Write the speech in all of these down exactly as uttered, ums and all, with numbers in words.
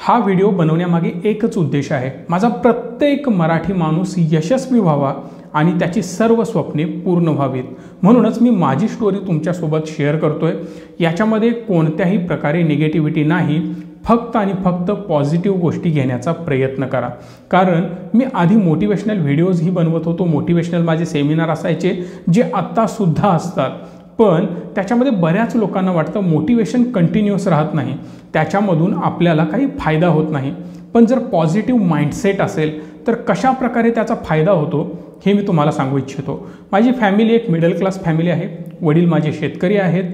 हा व्हिडिओ बनवण्यामागे एकच उद्देश आहे, माझा प्रत्येक मराठी माणूस यशस्वी व्हावा आणि त्याची सर्व स्वप्ने पूर्ण व्हावीत, म्हणूनच मी माझी स्टोरी तुमच्यासोबत शेअर करतोय। याच्यामध्ये कोणत्याही प्रकारे निगेटिव्हिटी नाही, फक्त आणि फक्त पॉझिटिव्ह गोष्टी घेण्याचा प्रयत्न करा। कारण मी आधी मोटिवेशनल व्हिडिओज ही बनवत होतो, मोटिवेशनल माझे सेमिनार असायचे जे आत्तासुद्धा असतात, पण त्याच्यामध्ये बऱ्याच लोकांना वाटतं मोटिवेशन कंटिन्यूअस राहत नाही, त्याच्यामधून आपल्याला काही फायदा होत नाही। पण जर पॉझिटिव्ह माइंडसेट असेल तर कशा प्रकारे त्याचा फायदा होतो हे मी तुम्हाला सांगू इच्छितो। माझी फॅमिली एक मिडल क्लास फॅमिली आहे, वडील माझे शेतकरी आहेत।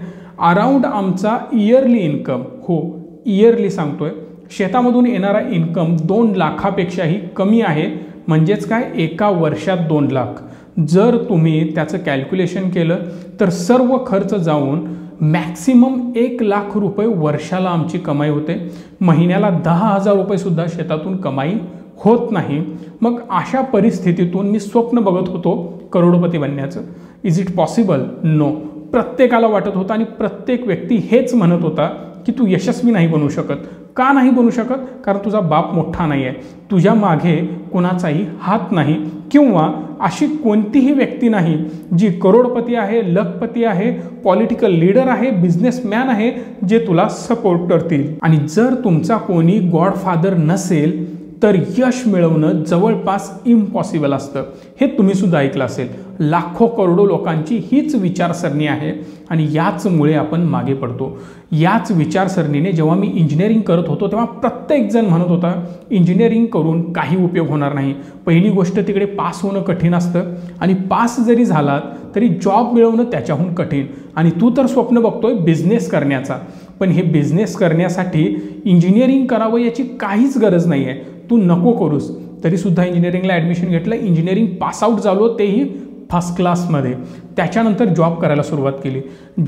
अराउंड आमचा इयरली इन्कम, हो इयरली सांगतोय, शेतामधून येणारा इन्कम दोन लाखापेक्षाही कमी आहे, म्हणजेच काय एका वर्षात दोन लाख जर तुम्ही त्याचं कॅल्क्युलेशन केलं तर सर्व खर्च जाऊन मॅक्सिमम एक लाख रुपये वर्षाला आमची कमाई होते, महिन्याला दहा हजार रुपयेसुद्धा शेतातून कमाई होत नाही। मग अशा परिस्थितीतून मी स्वप्न बघत होतो करोडपती बनण्याचं। Is it possible? नो, प्रत्येकाला वाटत होतं आणि प्रत्येक व्यक्ती हेच म्हणत होता की तू यशस्वी नाही बनू शकत। का नाही बनू शकत? कारण तुझा बाप मोठा नाही आहे, तुझ्या मागे कोणाचाही हात नाही किंवा अशी कोणतीही व्यक्ती नाही जी करोडपती आहे, लखपती आहे, पॉलिटिकल लीडर आहे, बिझनेसमॅन आहे जे तुला सपोर्ट करतील। आणि जर तुमचा कोणी गॉडफादर नसेल तर यश मिळवणं जवळपास इम्पॉसिबल असतं, हे तुम्हीसुद्धा ऐकलं असेल। लाखो करोडो लोकांची हीच विचारसरणी आहे आणि याचमुळे आपण मागे पडतो। याच विचारसरणीने जेव्हा मी इंजिनिअरिंग करत होतो तेव्हा प्रत्येकजण म्हणत होता इंजिनिअरिंग करून काही उपयोग होणार नाही, पहिली गोष्ट तिकडे पास होणं कठीण असतं आणि पास जरी झालात तरी जॉब मिळवणं त्याच्याहून कठीण, आणि तू तर स्वप्न बघतोय बिझनेस करण्याचा। पण हे बिझनेस करण्यासाठी इंजिनिअरिंग करावं याची काहीच गरज नाही आहे, तू नको करूस। तरीसुद्धा इंजिनिअरिंगला ॲडमिशन घेतलं, इंजिनिअरिंग पासआउट झालो तेही फर्स्ट क्लासमध्ये, त्याच्यानंतर जॉब करायला सुरुवात केली।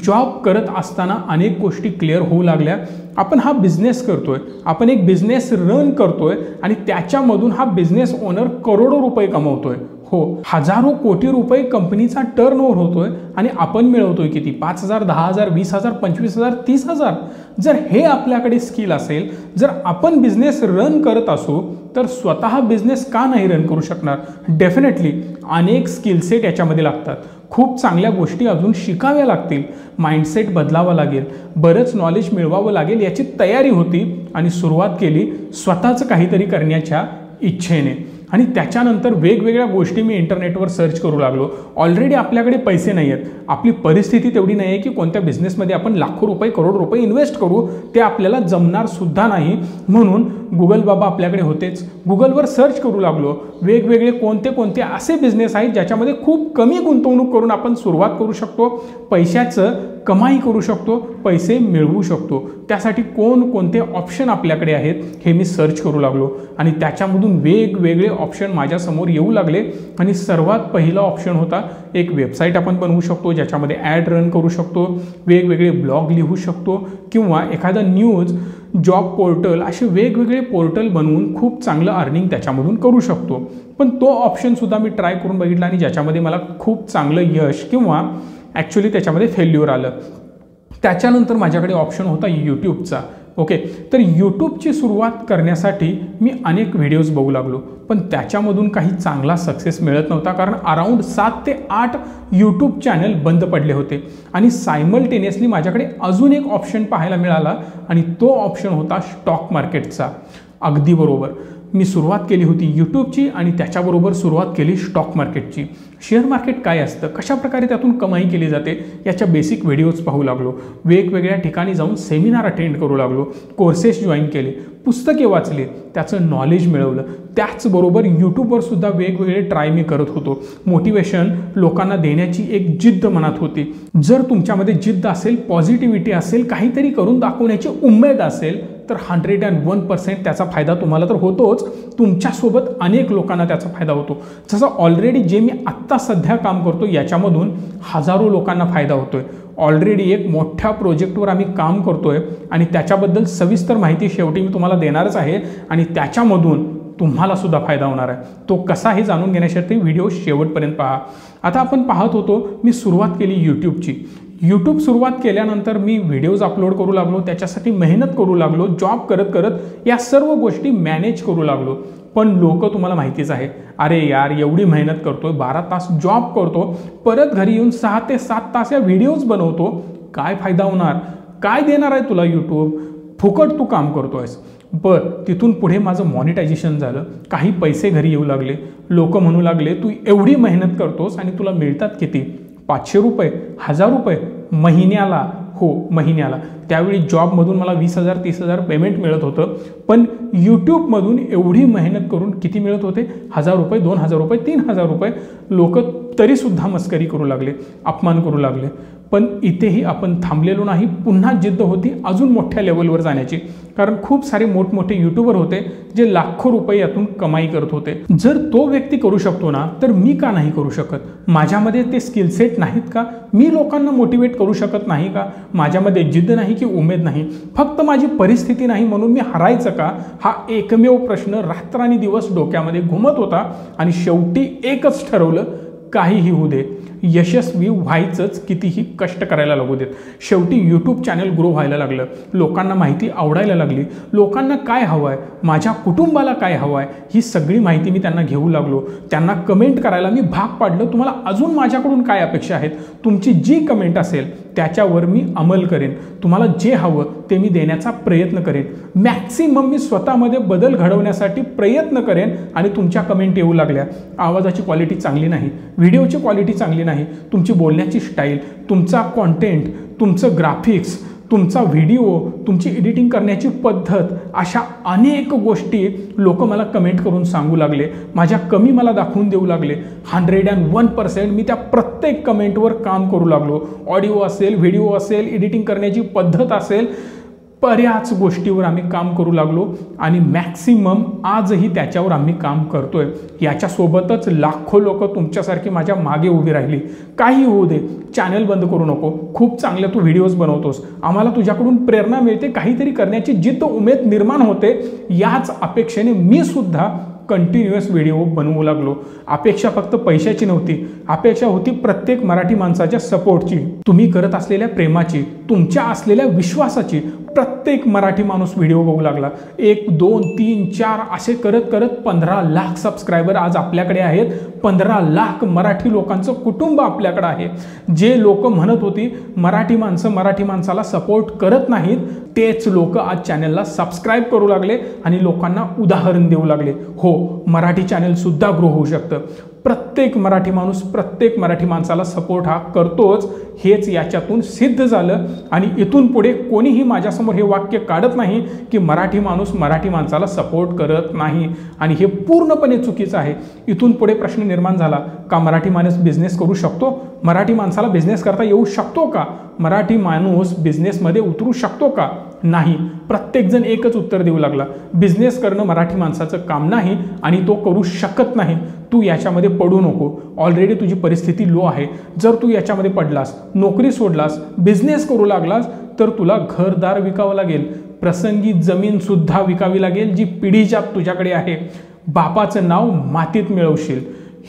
जॉब करत असताना अनेक गोष्टी क्लिअर होऊ लागल्या। आपण हा बिझनेस करतोय, आपण एक बिझनेस रन करतोय आणि त्याच्यामधून हा बिझनेस ओनर करोडो रुपये कमवतोय, हो हजारो कोटी रुपये कंपनीचा टर्न ओव्हर होतोय आणि आपण मिळवतोय किती? पाच हजार, दहा हजार, वीस हजार, पंचवीस हजार, तीस हजार। जर हे आपल्याकडे स्किल असेल, जर आपण बिझनेस रन करत असू तर स्वतः बिझनेस का नाही रन करू शकणार? डेफिनेटली अनेक स्किलसेट याच्यामध्ये लागतात, खूप चांगल्या गोष्टी अजून शिकाव्या लागतील, माइंडसेट बदलावा लागेल, बरंच नॉलेज मिळवावं लागेल, याची तयारी होती आणि सुरुवात केली स्वतःचं काहीतरी करण्याच्या इच्छेने। आणि त्याच्यानंतर वेगवेगळ्या गोष्टी मी इंटरनेटवर सर्च करू लागलो। ऑलरेडी आपल्याकडे पैसे नाही आहेत, आपली परिस्थिती तेवढी नाही आहे की कोणत्या बिझनेसमध्ये आपण लाखो रुपये, करोड रुपये इन्व्हेस्ट करू, ते आपल्याला जमणारसुद्धा नाही। म्हणून गुगल बाबा आपल्याकडे होतेच, गुगलवर सर्च करू लागलो वेगवेगळे कोणते कोणते असे बिझनेस आहेत ज्याच्यामध्ये खूप कमी गुंतवणूक करून आपण सुरुवात करू शकतो, पैशाचं कमाई करू शकतो, पैसे मिळवू शकतो, त्यासाठी कोणकोणते ऑप्शन आपल्याकडे आहेत हे मी सर्च करू लागलो। आणि त्याच्यामधून वेगवेगळे ऑप्शन माझ्यासमोर येऊ लागले आणि सर्वात पहिला ऑप्शन होता एक वेबसाईट आपण बनवू शकतो ज्याच्यामध्ये ॲड रन करू शकतो, वेगवेगळे ब्लॉग लिहू शकतो किंवा एखादा न्यूज, जॉब पोर्टल असे वेगवेगळे पोर्टल बनवून खूप चांगलं अर्निंग त्याच्यामधून करू शकतो। पण तो ऑप्शनसुद्धा मी ट्राय करून बघितला आणि ज्याच्यामध्ये मला खूप चांगलं यश किंवा ॲक्च्युली त्याच्यामध्ये फेल्युअर आलं। त्याच्यानंतर माझ्याकडे ऑप्शन होता यूट्यूबचा। ओके, तर यूट्यूबची सुरुवात करण्यासाठी मी अनेक व्हिडिओज बघू लागलो, पण त्याच्यामधून काही चांगला सक्सेस मिळत नव्हता कारण अराउंड सात ते आठ यूट्यूब चॅनल बंद पडले होते। आणि सायमल्टेनियसली माझ्याकडे अजून एक ऑप्शन पाहायला मिळाला आणि तो ऑप्शन होता स्टॉक मार्केटचा। अगदी बरोबर, मी सुरुवात केली होती यूट्यूबची आणि त्याच्याबरोबर सुरुवात केली स्टॉक मार्केटची। शेअर मार्केट काय असतं, कशा प्रकारे त्यातून कमाई केली जाते याच्या बेसिक व्हिडिओज पाहू लागलो, वेगवेगळ्या ठिकाणी जाऊन सेमिनार अटेंड करू लागलो, कोर्सेस जॉईन केले, पुस्तके वाचले, त्याचं नॉलेज मिळवलं। त्याचबरोबर यूट्यूबवरसुद्धा वेगवेगळे ट्राय मी करत होतो। मोटिवेशन लोकांना देण्याची एक जिद्द मनात होती, जर तुमच्यामध्ये जिद्द असेल, पॉझिटिव्हिटी असेल, काहीतरी करून दाखवण्याची उमेद असेल तर हंड्रेड अँड वन पर्सेंट त्याचा फायदा तुम्हाला तर होतोच, तुमच्यासोबत अनेक लोकांना त्याचा फायदा होतो। जसं ऑलरेडी जे मी आत्ता सध्या काम करतो याच्यामधून हजारो लोकांना फायदा होतोय। ऑलरेडी एक मोठ्या प्रोजेक्टवर आम्ही काम करतोय आणि त्याच्याबद्दल सविस्तर माहिती शेवटी मी तुम्हाला देणारच आहे आणि त्याच्यामधून तुम्हालासुद्धा फायदा होणार आहे, तो कसा हे जाणून घेण्यासाठी व्हिडिओ शेवटपर्यंत पहा। आता आपण पाहत होतो, मी सुरुवात केली यूट्यूबची। यूट्यूब सुरुवात केल्यानंतर मी व्हिडिओज अपलोड करू लागलो, त्याच्यासाठी मेहनत करू लागलो, जॉब करत करत या सर्व गोष्टी मॅनेज करू लागलो। पण लोक तुम्हाला माहितीच आहे, अरे यार एवढी मेहनत करतोय, बारा तास जॉब करतो, परत घरी येऊन सहा ते सात तास या व्हिडिओज बनवतो, काय फायदा होणार, काय देणार आहे तुला यूट्यूब, फुकट तू काम करतोयस। पण तिथून पुढे माझं मॉनिटायझेशन झालं, काही पैसे घरी येऊ लागले, लोक म्हणू लागले तू एवढी मेहनत करतोस आणि तुला मिळतात किती, पाचशे रुपये, हजार रुपये महिन्याला। हो, महिन्याला। त्यावेळी जॉबमधून मला वीस हज़ार तीस हज़ार पेमेंट मिळत होतं, पण यूट्यूबमधून एवढी मेहनत करून किती मिळत होते, हजार रुपये, दोन हजार रुपये, तीन हजार रुपये। लोक तरीसुद्धा मस्करी करू लागले, अपमान करू लागले। पण इथेही आपण थांबलेलो नाही, पुन्हा जिद्द होती अजून मोठ्या लेवलवर जाण्याची, कारण खूप सारे मोठमोठे यूट्यूबर होते जे लाखो रुपये यातून कमाई करत होते। जर तो व्यक्ती करू शकतो ना, तर मी का नाही करू शकत? माझ्यामध्ये ते स्किल सेट नाहीत का? मी लोकांना मोटिवेट करू शकत नाही का? माझ्यामध्ये जिद्द नाही की उमेद नाही? फक्त माझी परिस्थिती नाही म्हणून मी हरायचं का? हा एकमेव प्रश्न रात्रराणी दिवस डोक्यामध्ये घुमत होता आणि शेवटी एकच ठरवलं, काहीही होऊ दे, यशस्वी व्हायचंच, कितीही कष्ट करायला लागू देत। शेवटी यूट्यूब चॅनल ग्रो व्हायला लागलं, लोकांना माहिती आवडायला लागली, लोकांना काय हवं आहे, माझ्या कुटुंबाला काय हवं आहे, ही सगळी माहिती मी त्यांना घेऊ लागलो। त्यांना कमेंट करायला मी भाग पाडलं, तुम्हाला अजून माझ्याकडून काय अपेक्षा आहेत, तुमची जी कमेंट असेल त्याच्यावर मी अमल करेन, तुम्हाला जे हवं ते मी देण्याचा प्रयत्न करेन, मॅक्सिमम मी स्वतःमध्ये बदल घडवण्यासाठी प्रयत्न करेन। आणि तुमच्या कमेंट येऊ लागल्या, आवाजाची क्वालिटी चांगली नाही, व्हिडिओची क्वालिटी चांगली नाही, तुमची बोलण्याची स्टाईल, तुमचा कॉन्टेंट, तुमचं ग्राफिक्स, तुमचा व्हिडिओ, तुमची एडिटिंग करण्याची पद्धत, अशा अनेक गोष्टी लोक मला कमेंट करून सांगू लागले, माझ्या कमी मला दाखवून देऊ लागले। हंड्रेड अँड वन पर्सेंट मी त्या प्रत्येक कमेंटवर काम करू लागलो, ऑडिओ असेल, व्हिडिओ असेल, एडिटिंग करण्याची पद्धत असेल, बऱ्याच गोष्टीवर आम्ही काम करू लागलो आणि मॅक्सिमम आजही त्याच्यावर आम्ही काम करतोय। याच्यासोबतच लाखो लोक तुमच्यासारखी माझ्या मागे उभी राहिली, काही होऊ दे, चॅनल बंद करू नको, खूप चांगले तू व्हिडिओज बनवतोस, आम्हाला तुझ्याकडून प्रेरणा मिळते, काहीतरी करण्याची जिद्द उमेद निर्माण होते। याच अपेक्षेने मी सुद्धा कंटिन्युअस व्हिडिओ बनवू लागलो। अपेक्षा फक्त पैशाची नव्हती, अपेक्षा होती प्रत्येक मराठी माणसाच्या सपोर्टची, तुम्ही करत असलेल्या प्रेमाची, तुमच्या असलेल्या विश्वासाची। प्रत्येक मराठी माणूस व्हिडिओ बघू लागला, एक दोन तीन चार असे करत करत पंधरा लाख सबस्क्रायबर आज आपल्याकडे आहेत। पंधरा लाख मराठी लोकांचं कुटुंब आपल्याकडे आहे। जे लोक म्हणत होती मराठी माणसं मराठी माणसाला सपोर्ट करत नाहीत, तेच लोक आज चॅनलला सबस्क्राईब करू लागले आणि लोकांना उदाहरण देऊ लागले, हो मराठी चॅनलसुद्धा ग्रो होऊ शकतं। प्रत्येक मराठी माणूस प्रत्येक मराठी माणसाला सपोर्ट हा करतोच, हेच याच्यातून सिद्ध झालं। आणि इथून पुढे कोणीही माझ्यासमोर हे वाक्य काढत नाही की मराठी माणूस मराठी माणसाला सपोर्ट करत नाही, आणि हे पूर्णपणे चुकीचं आहे। इथून पुढे प्रश्न निर्माण झाला, का मराठी माणूस बिझनेस करू शकतो? मराठी माणसाला बिझनेस करता येऊ शकतो का? मराठी माणूस बिझनेसमध्ये उतरू शकतो का? नाही। प्रत्येकजण एकच उत्तर देऊ लागला, बिझनेस करणं मराठी माणसाचं काम नाही आणि तो करू शकत नाही, तू याच्यामध्ये पडू नको, ऑलरेडी तुझी परिस्थिती लो आहे। जर तू याच्यामध्ये पडलास, नोकरी सोडलास, बिझनेस करू लागलास, तर तुला घरदार विकावं लागेल, प्रसंगी जमीनसुद्धा विकावी लागेल, जी पिढीजात तुझ्याकडे आहे, बापाचं नाव मातीत मिळवशील।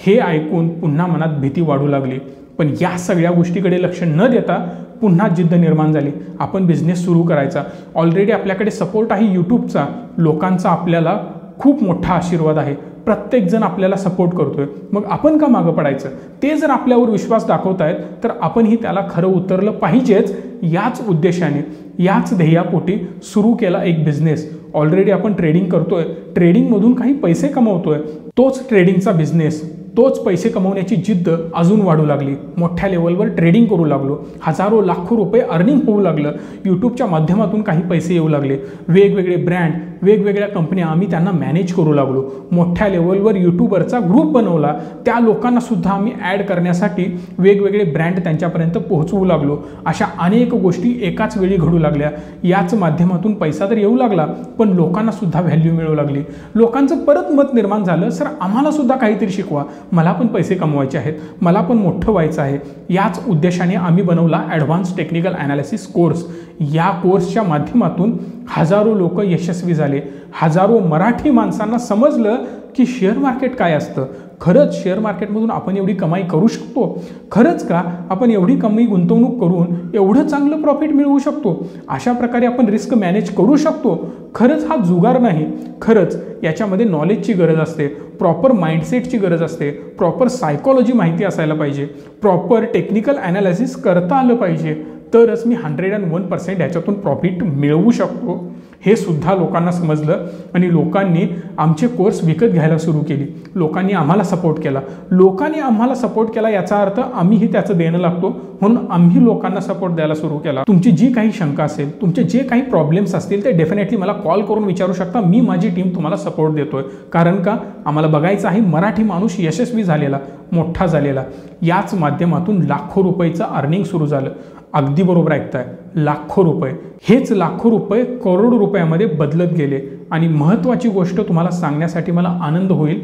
हे ऐकून पुन्हा मनात भीती वाढू लागली, पण या सगळ्या गोष्टीकडे लक्ष न देता पुन्हा जिद्द निर्माण झाली, आपण बिझनेस सुरू करायचा। ऑलरेडी आपल्याकडे सपोर्ट आहे यूट्यूबचा, लोकांचा आपल्याला खूप मोठा आशीर्वाद आहे, प्रत्येकजण आपल्याला सपोर्ट करतोय, मग आपण का मागं पडायचं? ते जर आपल्यावर विश्वास दाखवत आहेत, तर आपणही त्याला खरं उतरलं पाहिजेच। याच उद्देशाने, याच ध्येयापोटी सुरू केला एक बिझनेस। ऑलरेडी आपण ट्रेडिंग करतोय, ट्रेडिंगमधून काही पैसे कमवतोय, तोच ट्रेडिंगचा बिझनेस, तोच पैसे कमवण्याची जिद्द अजून वाढू लागली। मोठ्या लेवलवर ट्रेडिंग करू लागलो, हजारो लाखो रुपये अर्निंग होऊ लागलं, यूट्यूबच्या माध्यमातून काही पैसे येऊ लागले, वेगवेगळे ब्रँड, वेगवेगळ्या कंपन्या आम्ही त्यांना मॅनेज करू लागलो। मोठ्या लेवलवर यूट्यूबरचा ग्रुप बनवला, त्या लोकांनासुद्धा आम्ही ॲड करण्यासाठी वेगवेगळे ब्रँड त्यांच्यापर्यंत पोहोचवू लागलो। अशा अनेक गोष्टी एकाच वेळी घडू लागल्या, याच माध्यमातून पैसा तर येऊ लागला, पण लोकांनासुद्धा व्हॅल्यू मिळू लागली। लोकांचं परत मत निर्माण झालं, सर आम्हालासुद्धा काहीतरी शिकवा, मला पण पैसे कमवायचे आहेत, मला पण मोठं व्हायचं आहे। याच उद्देशाने आम्ही बनवला ॲडव्हान्स टेक्निकल ॲनालिसिस कोर्स। या कोर्सच्या माध्यमातून हजारो लोक यशस्वी झाले, हजारो मराठी माणसांना समजलं की शेअर मार्केट काय असतं, खरच शेयर मार्केटमधून आपण एवढी कमाई करू शकतो, खरच का आपण एवढी कमी गुंतवणूक करून एवढं चांगलं प्रॉफिट मिळवू शकतो, अशा प्रकारे आपण रिस्क मॅनेज करू शकतो। खरच हा जुगार नाही, खरच याच्यामध्ये नॉलेजची गरज असते, प्रॉपर माइंडसेटची गरज असते, प्रॉपर सायकोलॉजी माहिती असायला पाहिजे, प्रॉपर टेक्निकल ॲनालिसिस करता आलं पाहिजे, तरच मी हंड्रेड अँड वन पर्सेंट याच्यातून प्रॉफिट मिळवू शकतो हे सुद्धा लोकांना समजलं आणि लोकांनी आमचे कोर्स विकत घ्यायला सुरू केली। लोकांनी आम्हाला सपोर्ट केला, लोकांनी आम्हाला सपोर्ट केला याचा अर्थ आम्हीही त्याचं देणं लागतो, म्हणून आम्ही लोकांना सपोर्ट द्यायला सुरू केला। तुमची जी काही शंका असेल, तुमचे जे काही प्रॉब्लेम्स असतील ते डेफिनेटली मला कॉल करून विचारू शकता, मी माझी टीम तुम्हाला सपोर्ट देतोय। कारण का, आम्हाला बघायचं आहे मराठी माणूस यशस्वी झालेला, मोठा झालेला, याच माध्यमातून लाखो रुपयेचं अर्निंग सुरू झालं। अगदी बरोबर ऐकताय, लाखो रुपये, हेच लाखो रुपये करोडो रुपयामध्ये बदलत गेले। आणि महत्त्वाची गोष्ट तुम्हाला सांगण्यासाठी मला आनंद होईल,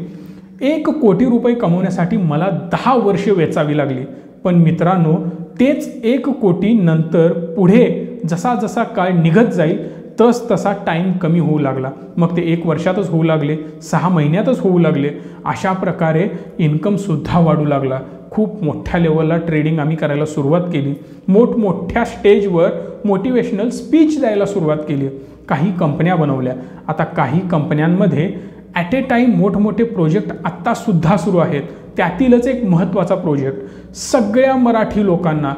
एक कोटी रुपये कमवण्यासाठी मला दहा वर्षे वेचावी लागली, पण मित्रांनो तेच एक कोटी नंतर पुढे जसा जसा काळ निघत जाईल तस तसा टाईम कमी होऊ लागला, मग ते एक वर्षातच होऊ लागले, सहा महिन्यातच होऊ लागले, अशा प्रकारे इन्कमसुद्धा वाढू लागला। खूप मोठ्या लेवलला ट्रेडिंग आम्ही करायला सुरुवात केली, मोठमोठ्या स्टेजवर मोटिवेशनल स्पीच द्यायला सुरुवात केली, काही कंपन्या बनवल्या। आता काही कंपन्यांमध्ये ॲट ए टाईम मोठमोठे प्रोजेक्ट आत्तासुद्धा सुरू आहेत, त्यातीलच एक महत्त्वाचा प्रोजेक्ट सगळ्या मराठी लोकांना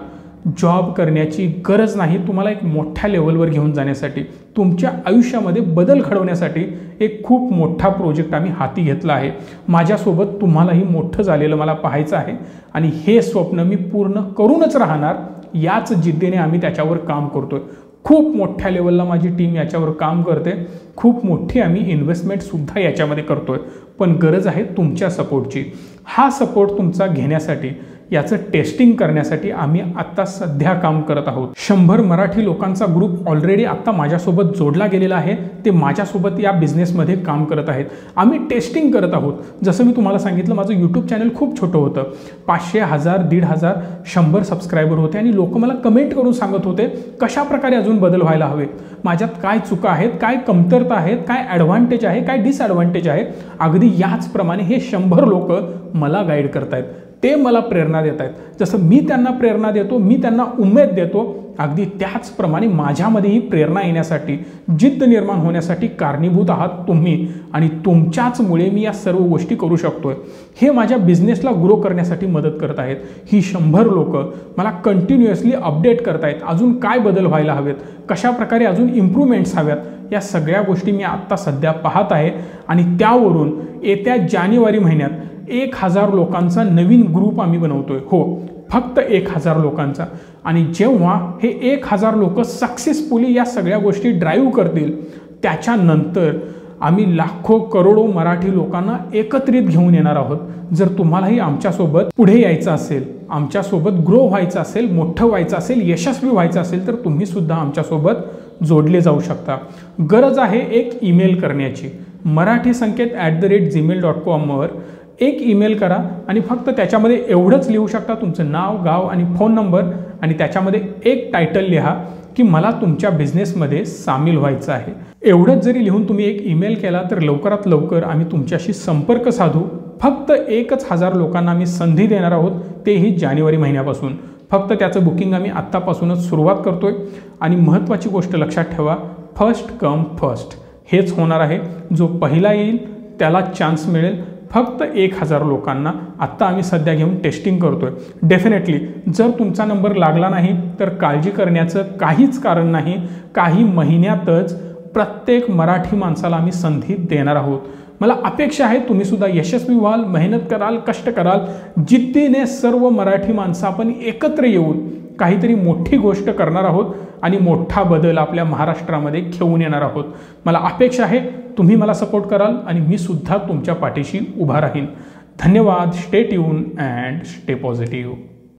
जॉब करण्याची गरज नाही, तुम्हाला एक मोठ्या लेवलवर घेऊन जाण्यासाठी, तुमच्या आयुष्यामध्ये बदल घडवण्यासाठी एक खूप मोठा प्रोजेक्ट आम्ही हाती घेतला आहे। माझ्यासोबत तुम्हालाही मोठं झालेलं मला पाहायचं आहे आणि हे स्वप्न मी पूर्ण करूनच राहणार, याच जिद्दीने आम्ही त्याच्यावर काम करतोय। खूप मोठ्या लेवलला माझी टीम याच्यावर काम करते, खूप मोठी आम्ही इन्व्हेस्टमेंटसुद्धा याच्यामध्ये करतो आहे, पण गरज आहे तुमच्या सपोर्टची। हा सपोर्ट तुमचा घेण्यासाठी, याचं टेस्टिंग करण्यासाठी आम्ही आत्ता सध्या काम करत आहोत। शंभर मराठी लोकांचा ग्रुप ऑलरेडी आत्ता माझ्यासोबत जोडला गेलेला आहे, ते माझ्यासोबत या बिझनेसमध्ये काम करत आहेत, आम्ही टेस्टिंग करत आहोत। जसं मी तुम्हाला सांगितलं, माझं यूट्यूब चॅनल खूप छोटं होतं, पाचशे हजार दीड हजार शंभर सबस्क्रायबर होते आणि लोक मला कमेंट करून सांगत होते कशाप्रकारे अजून बदल व्हायला हवे, माझ्यात काय चुका आहेत, काय कमतरता आहेत, काय ॲडव्हान्टेज आहे, काय डिसॲडव्हान्टेज आहे। अगदी याचप्रमाणे हे शंभर लोक मला गाईड करत आहेत, ते मला प्रेरणा देत आहेत, जसं मी त्यांना प्रेरणा देतो, मी त्यांना उमेद देतो, अगदी त्याचप्रमाणे माझ्यामध्येही प्रेरणा येण्यासाठी, जिद्द निर्माण होण्यासाठी कारणीभूत आहात तुम्ही आणि तुमच्याचमुळे मी या सर्व गोष्टी करू शकतो आहे। हे माझ्या बिझनेसला ग्रो करण्यासाठी मदत करत आहेत, ही शंभर लोकं मला कंटिन्युअसली अपडेट करत आहेत, अजून काय बदल व्हायला हवेत, कशाप्रकारे अजून इम्प्रूव्हमेंट्स हव्यात, या सगळ्या गोष्टी मी आत्ता सध्या पाहत आहे। आणि त्यावरून येत्या जानेवारी महिन्यात एक हजार लोकांचा नवीन ग्रुप आम्ही बनवतोय, हो फक्त एक हजार लोकांचा। आणि जेव्हा हे एक हजार लोक सक्सेसफुली या सगळ्या गोष्टी ड्राईव्ह करतील, त्याच्यानंतर आम्ही लाखो करोडो मराठी लोकांना एकत्रित घेऊन येणार आहोत। जर तुम्हालाही आमच्यासोबत पुढे यायचं असेल, आमच्यासोबत ग्रो व्हायचं असेल, मोठं व्हायचं असेल, यशस्वी व्हायचं असेल, तर तुम्हीसुद्धा आमच्यासोबत जोडले जाऊ शकता। गरज आहे एक ईमेल करण्याची, Marathi Sanket at the rate Gmail dot कॉमवर एक ईमेल करा आणि फक्त त्याच्यामध्ये एवढंच लिहू शकता, तुमचं नाव, गाव आणि फोन नंबर, आणि त्याच्यामध्ये एक टायटल लिहा की मला तुमच्या बिझनेसमध्ये सामील व्हायचं आहे। एवढंच जरी लिहून तुम्ही एक ईमेल केला तर लवकरात लवकर आम्ही तुमच्याशी संपर्क साधू। फक्त एकच हजार लोकांना आम्ही संधी देणार आहोत, तेही जानेवारी महिन्यापासून। फक्त त्याचं बुकिंग आम्ही आत्तापासूनच सुरुवात करतोय आणि महत्त्वाची गोष्ट लक्षात ठेवा, फर्स्ट कम फर्स्ट हेच होणार आहे, जो पहिला येईल त्याला चान्स मिळेल। फक्त एक हजार लोकांना आत्ता आम्ही सध्या घेऊन टेस्टिंग करतोय। डेफिनेटली जर तुमचा नंबर लागला नाही तर काळजी करण्याचं काहीच कारण नाही, काही महिन्यातच प्रत्येक मराठी माणसाला आम्ही संधी देणार आहोत। मला अपेक्षा आहे तुम्हीसुद्धा यशस्वी व्हाल, मेहनत कराल, कष्ट कराल, जिद्दीने सर्व मराठी माणसं आपण एकत्र येऊन काहीतरी मोठी गोष्ट करणार आहोत आणि मोठा बदल आपल्या महाराष्ट्रामध्ये घेऊन येणार आहोत। मला अपेक्षा आहे तुम्ही मला सपोर्ट कराल आणि मी सुद्धा तुमच्या पाठीशी उभा राहीन। धन्यवाद, stay tune and stay positive.